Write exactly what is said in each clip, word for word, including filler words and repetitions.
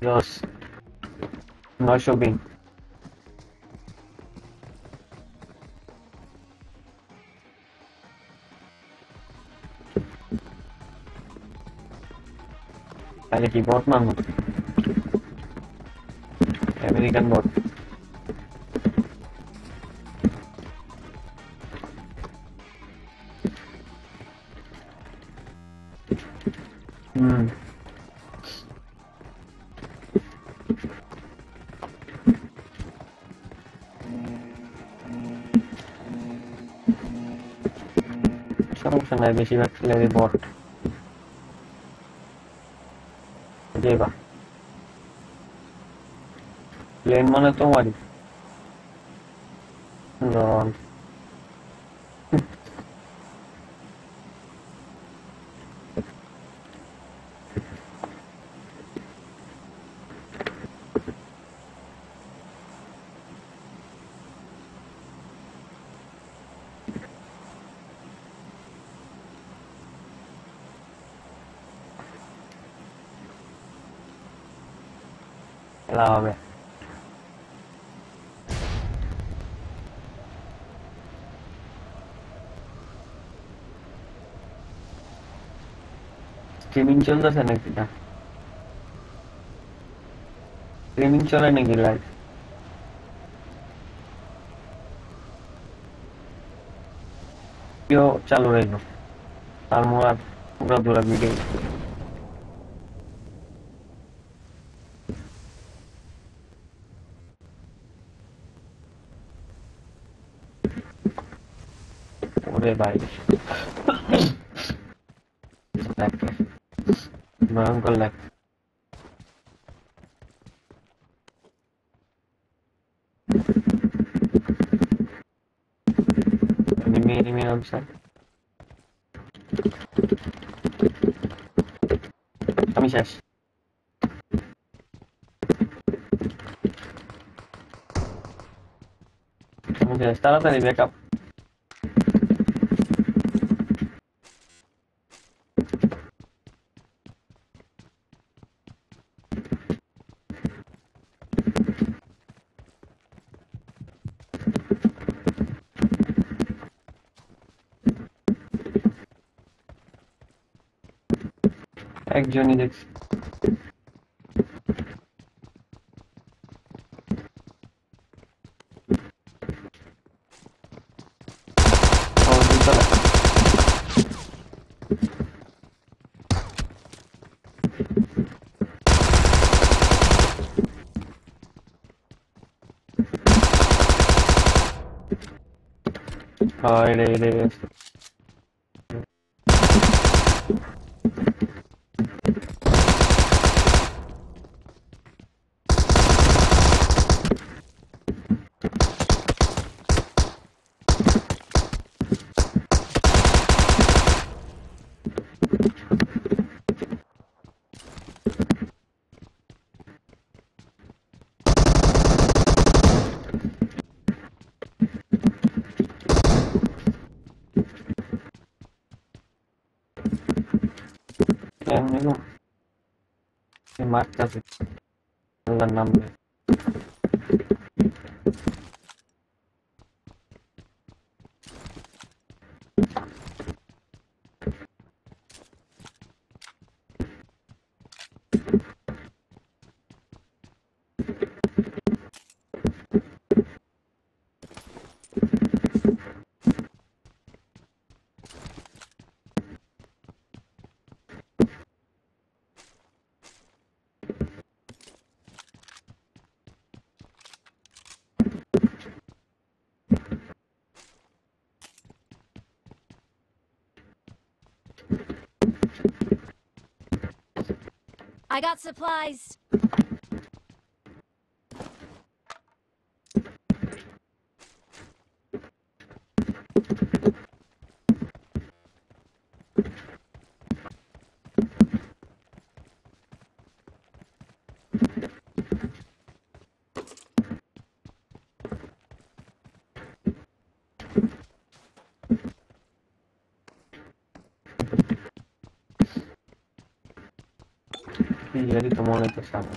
Ross. No shopping. पहले की बहुत मांगो अमेरिकन बहुत हम्म I wish you actually bought Deva Plain Monotomari. No, la ver. Streaming children and everything. Streaming children in life. Yo, Chaloreno. Almohad, Rabula Miguel. Bye. My uncle left. Any me, any me outside? Tommy says. Tommy says, start up and wake up. Johnny Dex. Oh, it is, it is. Marcas el nombre I got supplies. Ready to monitor someone.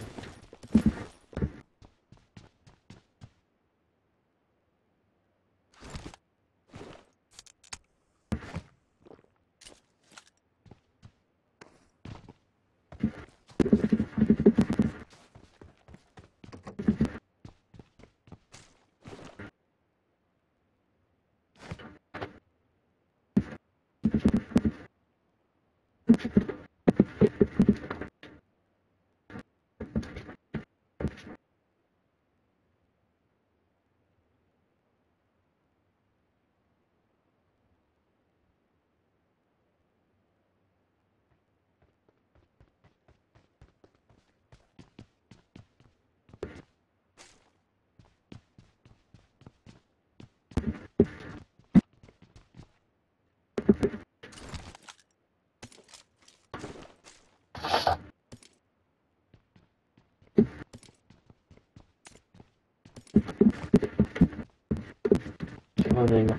Oh, there you go.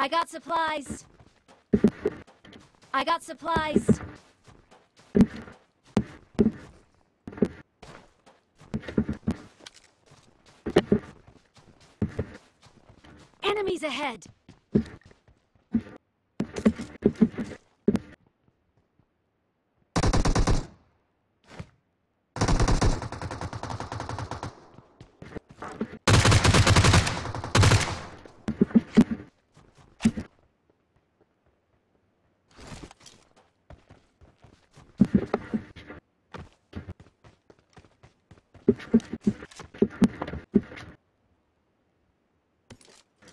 I got supplies. I got supplies. Enemies ahead.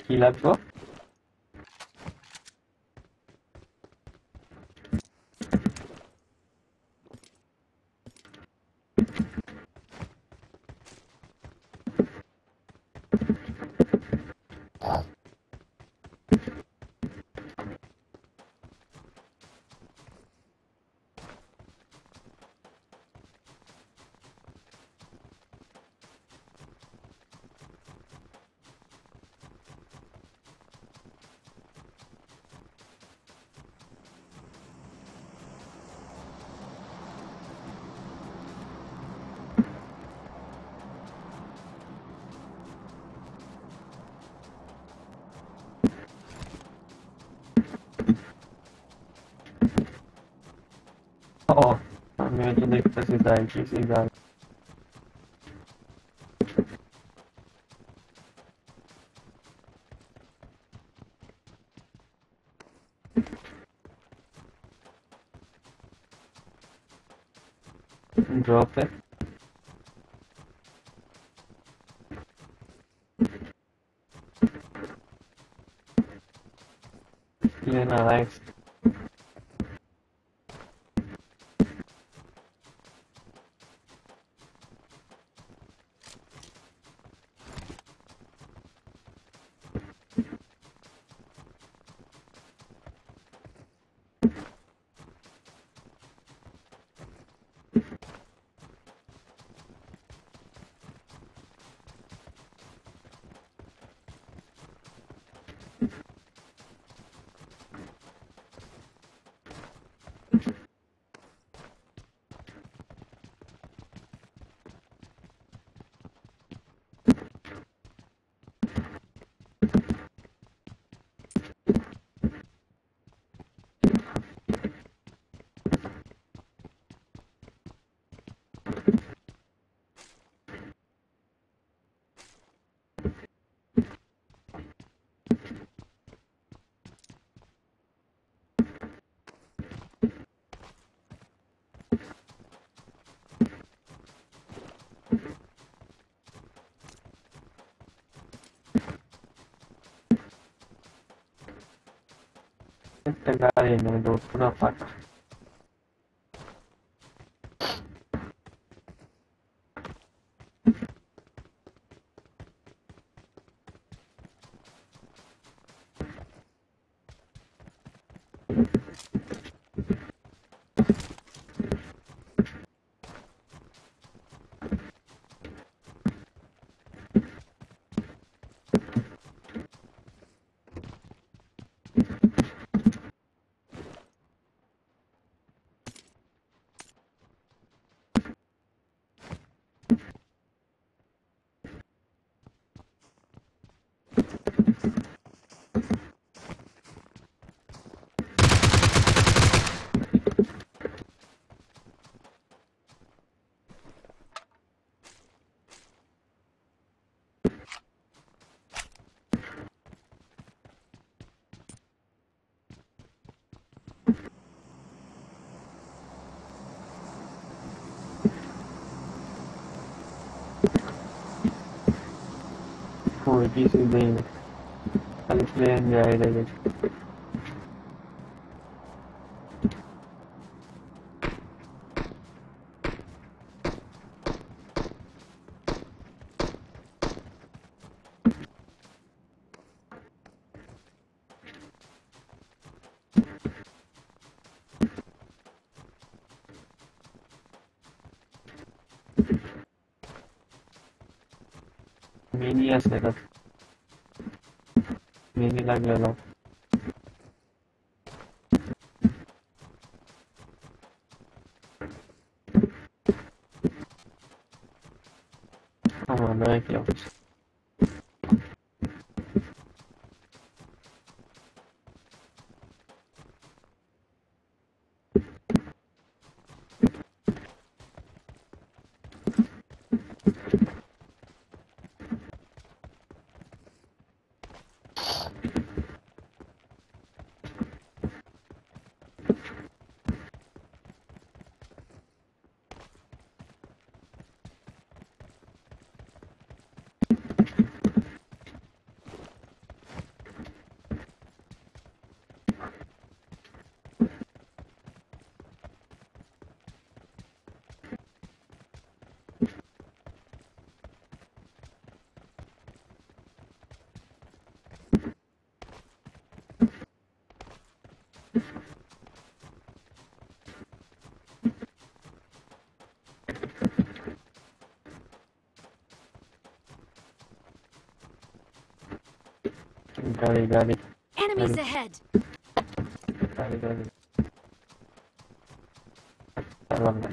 Il a quoi? Oh, I'm going to make this design, she's exactly. Drop it. Clean our legs. Pegare in un dopo una faccia. a piece of game. I'll explain the idea of it. Mini astea, mini laglela. Am mai aici. Got it, got it. Enemies got it. Ahead. Got it, got it. I love that.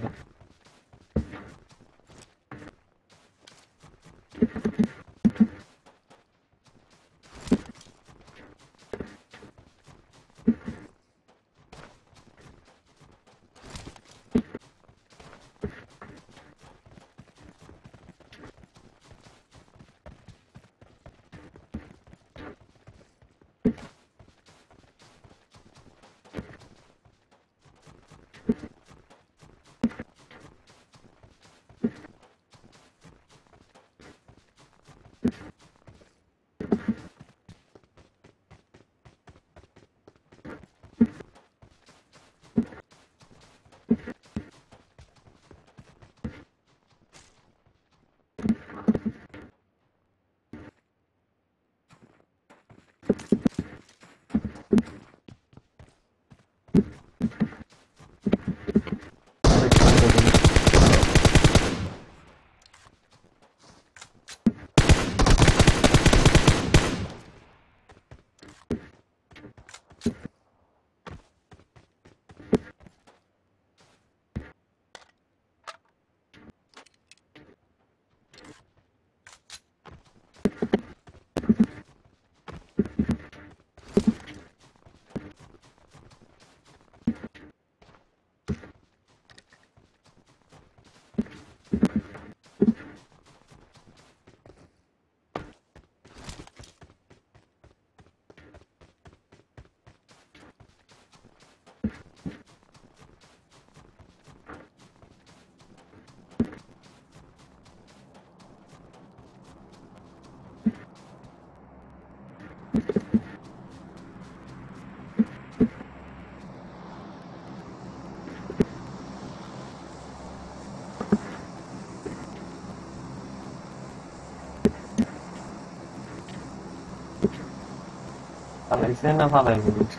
Alexei n-a falat nimic.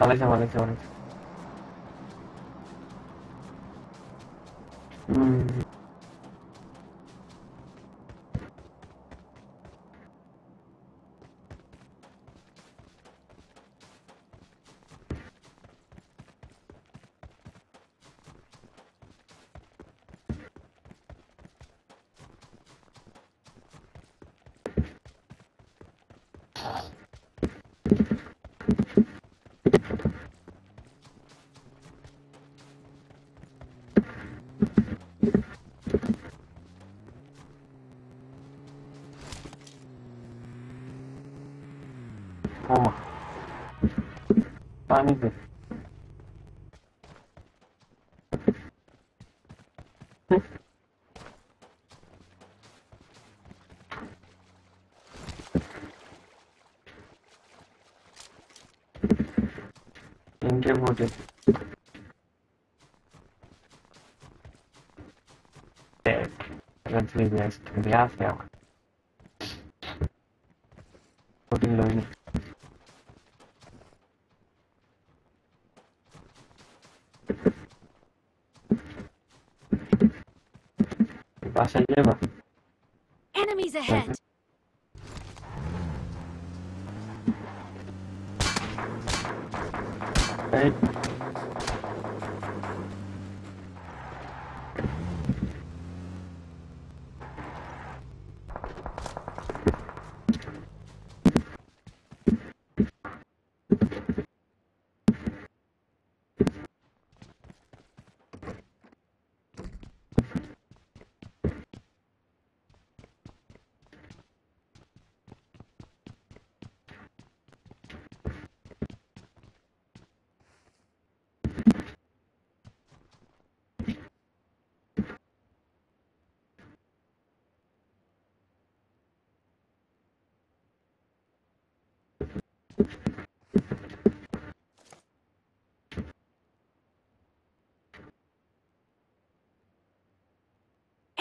Alexei, Alexei, Alexei. Toma. Pánico. Anche muore. Eh, ragazzi, mi piace, mi piace. Oddio, passa leva. Enemies ahead. Hey.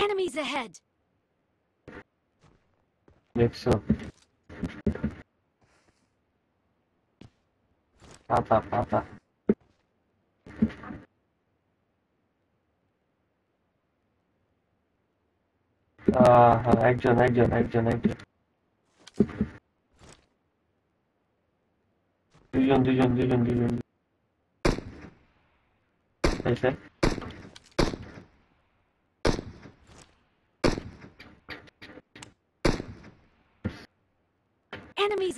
Enemies ahead. Next up. Papa, papa. Ah, uh, action, action, action, action. Dujon, dujon, dujon, dujon. Neyse. Enemies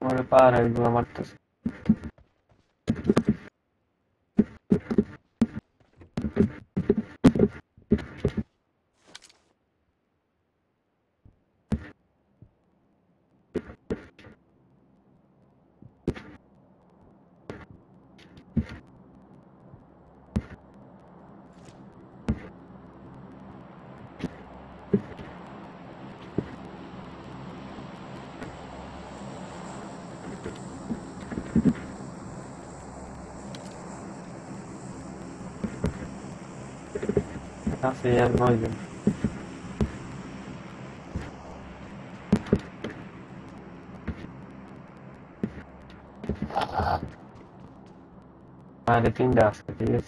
Ora para il buon morto. Nasıl yer boyun? Harifin de hasta değil.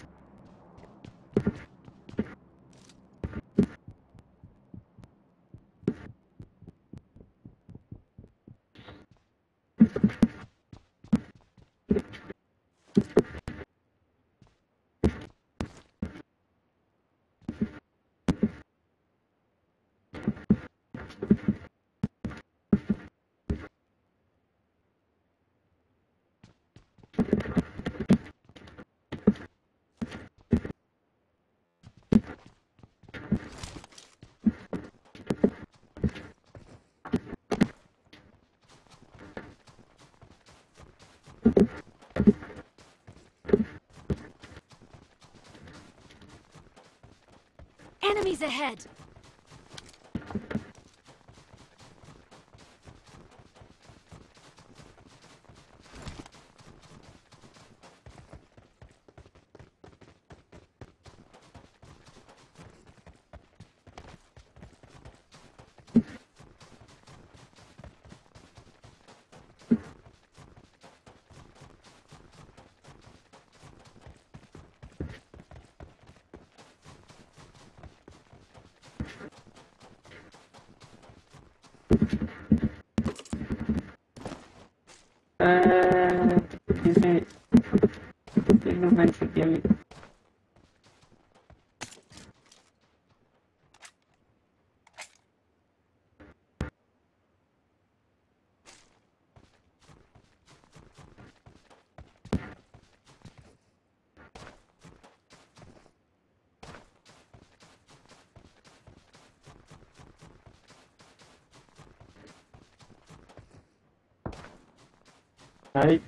Enemies ahead. Eh, dice, Ahí.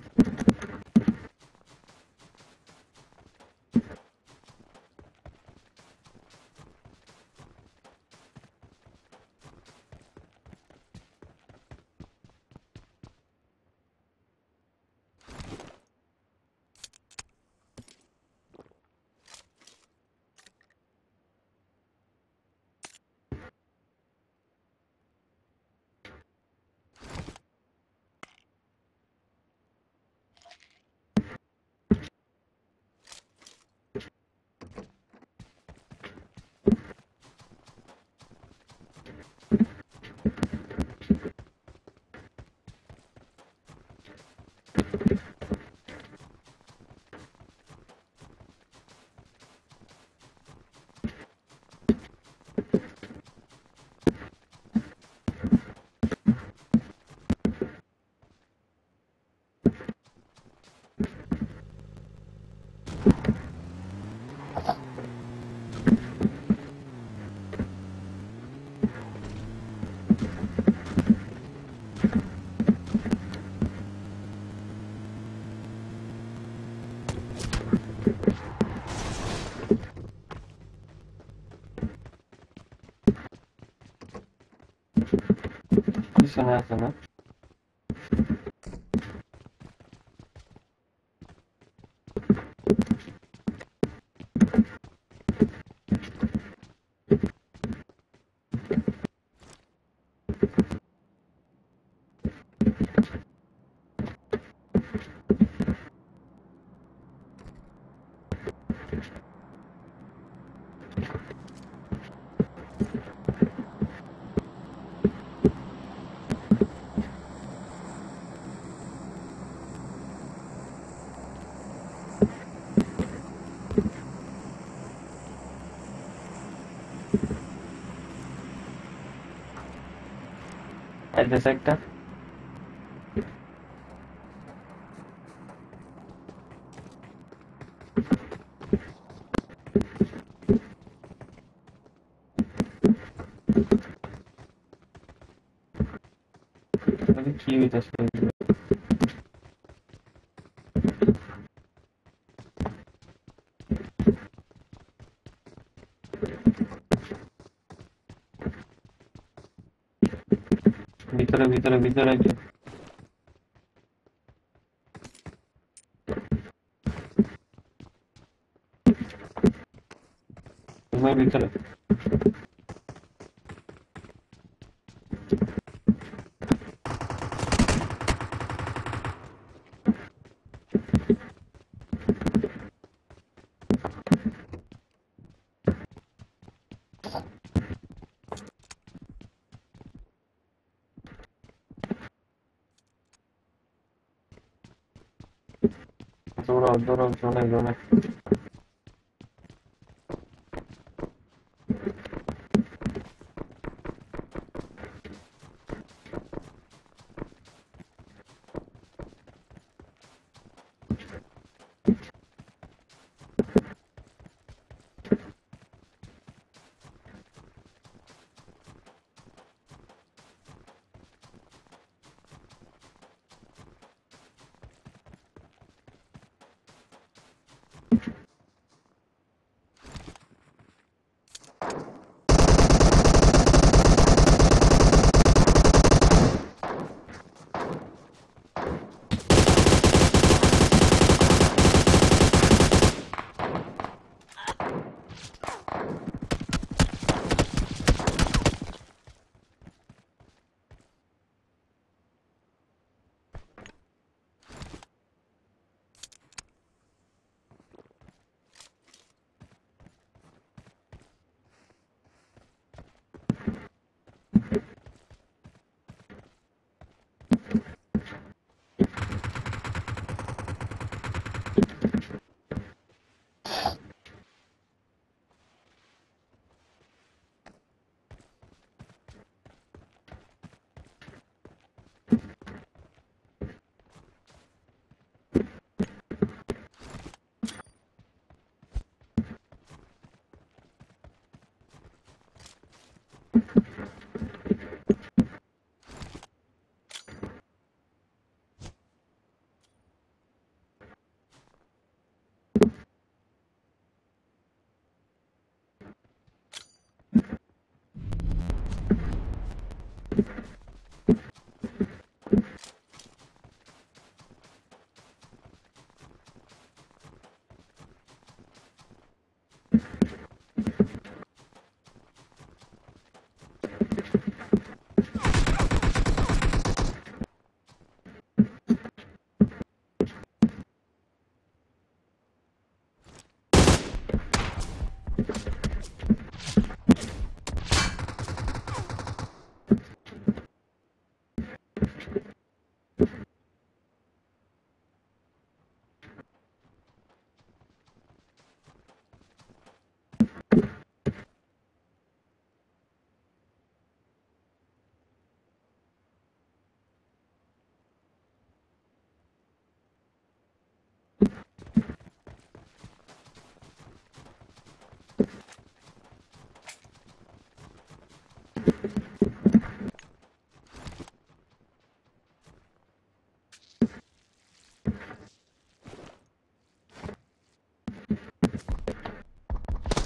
Sana sana. At the sector. Very cute as well. Videre, videre, videre. Videre, videre. Doğru doğru doğru doğru. Thank you.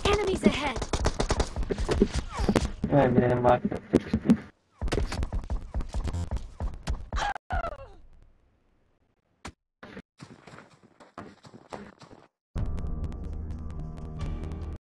Enemies ahead.